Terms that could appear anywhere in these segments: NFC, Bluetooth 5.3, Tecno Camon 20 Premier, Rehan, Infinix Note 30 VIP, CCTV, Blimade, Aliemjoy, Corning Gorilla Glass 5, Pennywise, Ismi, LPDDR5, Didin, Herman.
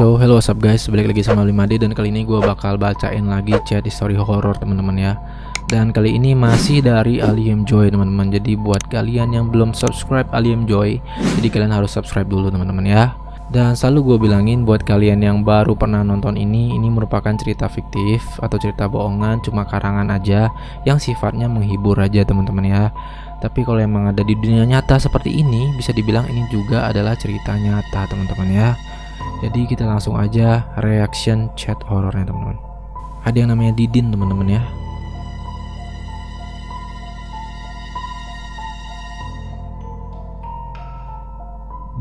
So hello, what's up guys, balik lagi sama Blimade. Dan kali ini gue bakal bacain lagi chat history horror teman-teman ya. Dan kali ini masih dari Aliemjoy teman-teman. Jadi buat kalian yang belum subscribe Aliemjoy, jadi kalian harus subscribe dulu teman-teman ya. Dan selalu gue bilangin buat kalian yang baru pernah nonton ini merupakan cerita fiktif atau cerita bohongan, cuma karangan aja yang sifatnya menghibur aja teman-teman ya. Tapi kalau emang ada di dunia nyata seperti ini, bisa dibilang ini juga adalah cerita nyata teman-teman ya. Jadi kita langsung aja reaction chat horornya teman-teman. Ada yang namanya Didin teman-teman ya.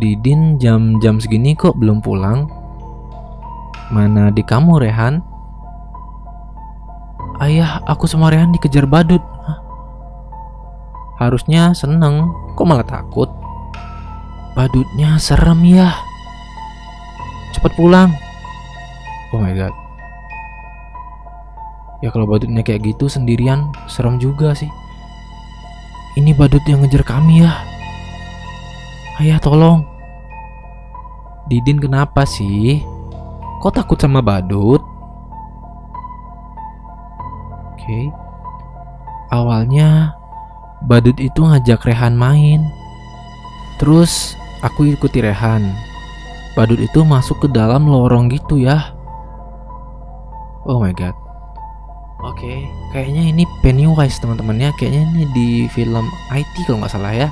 Didin jam-jam segini kok belum pulang? Mana di kamu Rehan? Ayah, aku sama Rehan dikejar badut. Hah? Harusnya seneng, kok malah takut? Badutnya serem ya. Cepet pulang. Oh my god. Ya kalau badutnya kayak gitu sendirian, serem juga sih. Ini badut yang ngejar kami ya. Ayah tolong. Didin kenapa sih? Kok takut sama badut? Oke. Awalnya badut itu ngajak Rehan main. Terus aku ikuti Rehan. Badut itu masuk ke dalam lorong gitu ya. Oh my god. Oke, kayaknya ini Pennywise teman-temannya. Kayaknya ini di film IT kalau nggak salah ya.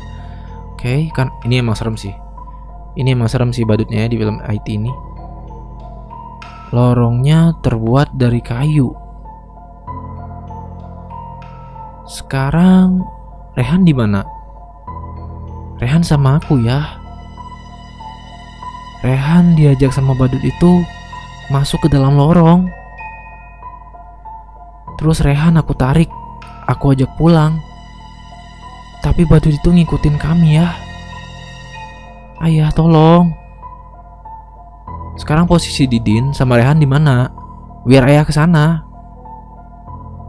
Oke, kan ini emang serem sih. Ini emang serem sih badutnya ya, di film IT ini. Lorongnya terbuat dari kayu. Sekarang Rehan di mana? Rehan sama aku ya. Rehan diajak sama badut itu masuk ke dalam lorong. Terus Rehan aku tarik, aku ajak pulang. Tapi badut itu ngikutin kami ya. Ayah tolong. Sekarang posisi Didin sama Rehan di mana? Biar ayah ke sana.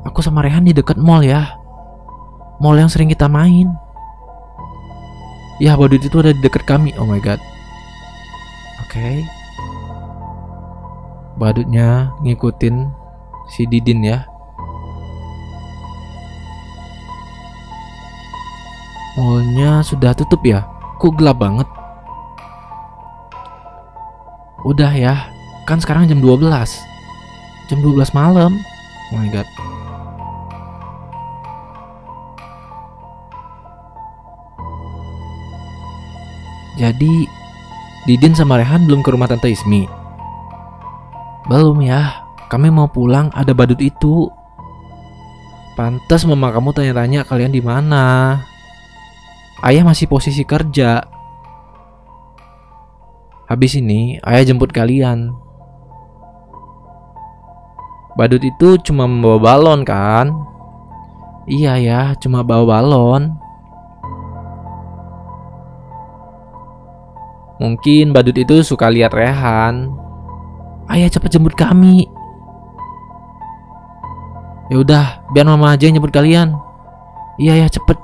Aku sama Rehan di dekat mall ya. Mall yang sering kita main. Ya badut itu ada di dekat kami. Oh my god. Oke. Badutnya ngikutin si Didin ya. Mallnya sudah tutup ya? Kok gelap banget? Udah ya, kan sekarang jam 12. Jam 12 malam. Oh my god. Jadi Didin sama Rehan belum ke rumah Tante Ismi? Belum ya, kami mau pulang ada badut itu. Pantes mama kamu tanya-tanya kalian di mana. Ayah masih posisi kerja. Habis ini, ayah jemput kalian. Badut itu cuma membawa balon kan? Iya ya, cuma bawa balon. Mungkin badut itu suka lihat Rehan. Ayah cepet jemput kami. Ya udah, biar mama aja yang jemput kalian. Iya ya, cepet.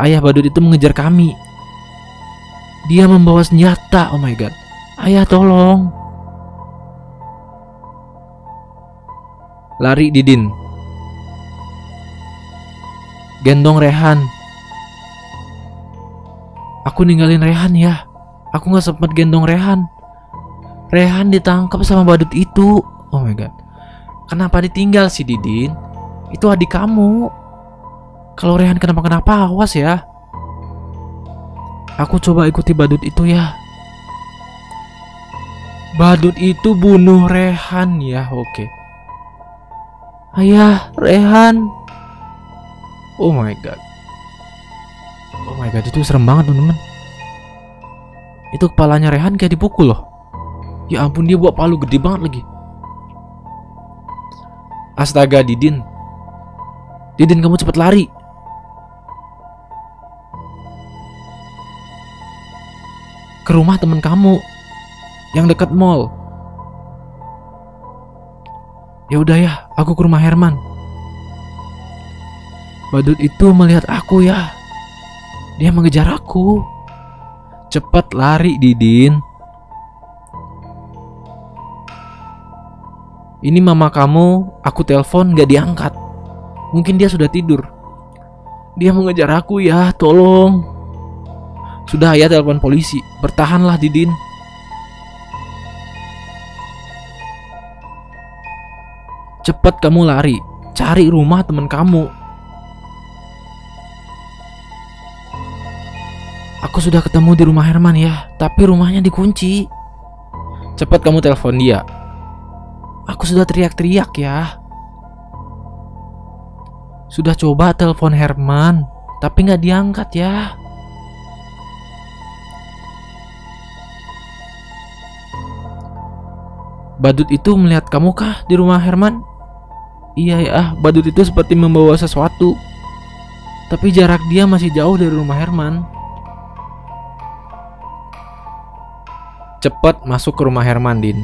Ayah, badut itu mengejar kami. Dia membawa senjata. Oh my god. Ayah tolong. Lari Didin. Gendong Rehan. Aku ninggalin Rehan ya. Aku gak sempat gendong Rehan. Rehan ditangkap sama badut itu. Oh my god. Kenapa ditinggal sih Didin? Itu adik kamu. Kalau Rehan kenapa-kenapa, awas ya. Aku coba ikuti badut itu ya. Badut itu bunuh Rehan ya, oke. Ayah, Rehan. Oh my god. Oh my god, itu serem banget teman-teman. Itu kepalanya Rehan kayak dipukul loh. Ya ampun, dia buat palu gede banget lagi. Astaga Didin. Didin kamu cepet lari. Ke rumah temen kamu yang dekat mall. Ya udah ya, aku ke rumah Herman. Badut itu melihat aku ya. Dia mengejar aku. Cepat lari Didin. Ini mama kamu, aku telepon gak diangkat. Mungkin dia sudah tidur. Dia mengejar aku ya, tolong. Sudah ya, telepon polisi. Bertahanlah Didin. Cepat kamu lari, cari rumah teman kamu. Aku sudah ketemu di rumah Herman ya, tapi rumahnya dikunci. Cepat kamu telepon dia. Aku sudah teriak-teriak ya. Sudah coba telepon Herman, tapi nggak diangkat ya. Badut itu melihat kamu kah di rumah Herman? Iya ya, badut itu seperti membawa sesuatu. Tapi jarak dia masih jauh dari rumah Herman. Cepat masuk ke rumah Herman, Din.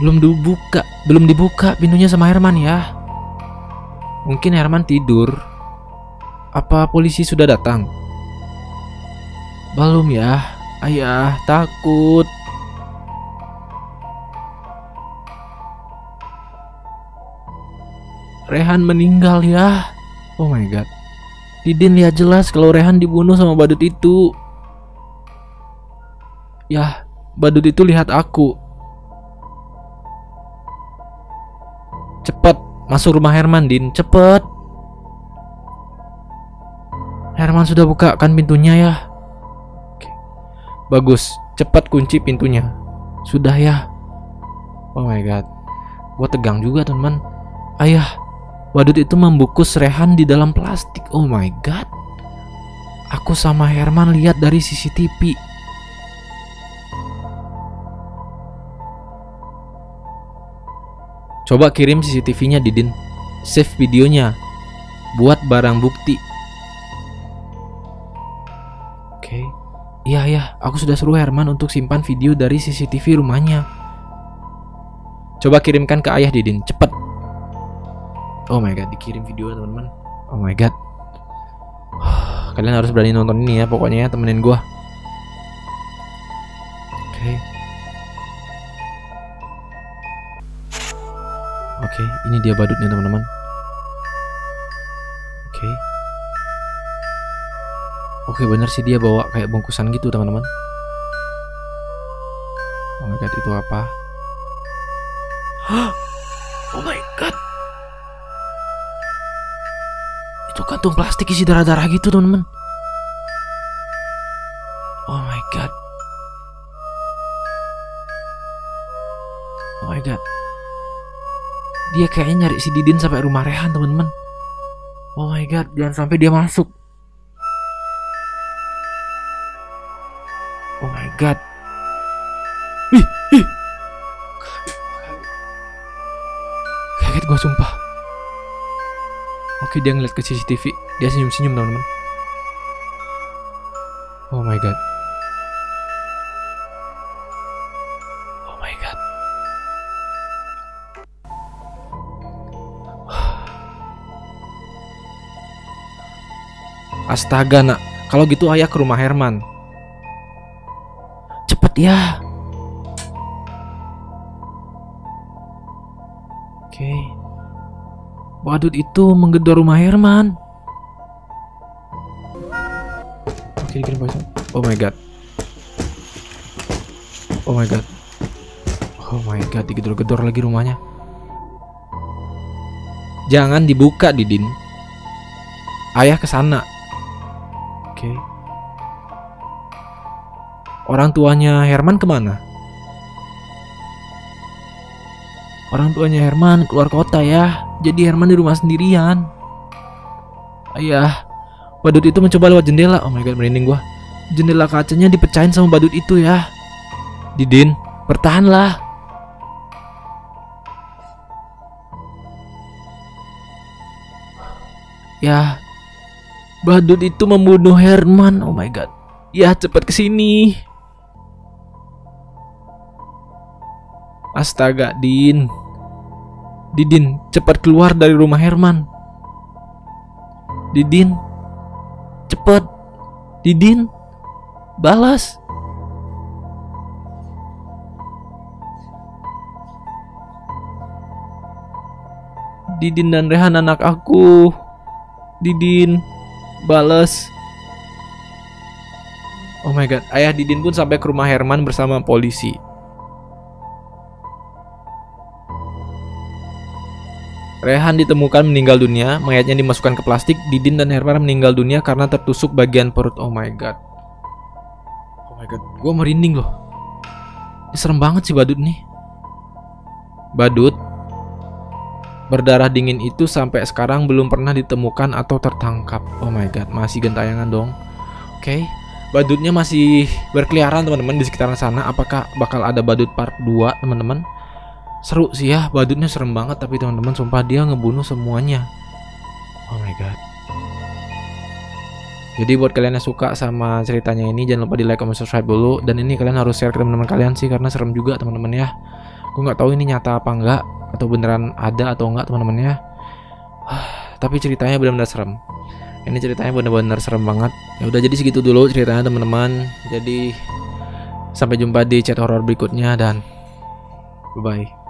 Belum dibuka pintunya sama Herman ya. Mungkin Herman tidur. Apa polisi sudah datang? Belum ya, ayah takut. Rehan meninggal ya. Oh my god. Didin lihat jelas kalau Rehan dibunuh sama badut itu. Yah, badut itu lihat aku. Cepet masuk rumah Herman, Din. Cepet. Herman sudah bukakan pintunya ya. Oke. Bagus. Cepat kunci pintunya. Sudah ya. Oh my god. Gua tegang juga, teman. Ayah, badut itu membungkus Rehan di dalam plastik. Oh my god. Aku sama Herman lihat dari CCTV. Coba kirim CCTV-nya, Didin. Save videonya. Buat barang bukti. Oke. Iya ya, aku sudah suruh Herman untuk simpan video dari CCTV rumahnya. Coba kirimkan ke ayah, Didin. Cepat. Oh my god, dikirim video teman-teman. Oh my god. Kalian harus berani nonton ini ya, pokoknya ya, temenin gua. Oke, ini dia badutnya teman-teman. Oke, bener sih dia bawa kayak bungkusan gitu teman-teman. Oh my god, itu apa? Oh my god. Itu kantung plastik isi darah-darah gitu teman-teman. Oh my god. Oh my god. Dia kayaknya nyari si Didin sampai rumah Rehan teman-teman. Oh my god, jangan sampai dia masuk. Oh my god. Ih. Kaget gua sumpah. Oke, dia ngeliat ke CCTV. Dia senyum-senyum teman-teman. Oh my god. Oh my god. Astaga nak. Kalau gitu ayah ke rumah Herman. Cepet ya. Oke. Badut itu menggedor rumah Herman. Oke, dikirim voice. Oh my god. Oh my god. Oh my god, digedor-gedor lagi rumahnya. Jangan dibuka, Didin. Ayah ke sana. Oke. Orang tuanya Herman kemana? Orang tuanya Herman keluar kota ya. Jadi Herman di rumah sendirian. Ayah, badut itu mencoba lewat jendela. Oh my god, merinding gua. Jendela kacanya dipecahin sama badut itu ya. Didin, bertahanlah. Ya, badut itu membunuh Herman. Oh my god. Ya, cepat kesini. Astaga, Din. Didin, cepat keluar dari rumah Herman. Didin, cepat. Didin, balas. Didin dan Rehan anak aku. Didin, bales. Oh my god, ayah Didin pun sampai ke rumah Herman bersama polisi. Rehan ditemukan meninggal dunia, mayatnya dimasukkan ke plastik. Didin dan Herman meninggal dunia karena tertusuk bagian perut. Oh my god, gue merinding loh. Ini serem banget sih badut nih. Badut berdarah dingin itu sampai sekarang belum pernah ditemukan atau tertangkap. Oh my god, masih gentayangan dong. Oke. Badutnya masih berkeliaran teman-teman di sekitaran sana. Apakah bakal ada badut part 2 teman-teman? Seru sih ya, badutnya serem banget. Tapi teman-teman sumpah dia ngebunuh semuanya. Oh my god. Jadi buat kalian yang suka sama ceritanya ini, jangan lupa di like, comment, subscribe dulu. Dan ini kalian harus share ke teman-teman kalian sih, karena serem juga teman-teman ya. Gue gak tahu ini nyata apa enggak, atau beneran ada atau enggak teman-teman ya. Tapi ceritanya benar-benar serem. Ini ceritanya benar-benar serem banget. Ya udah, jadi segitu dulu ceritanya teman-teman. Jadi sampai jumpa di chat horor berikutnya dan bye-bye.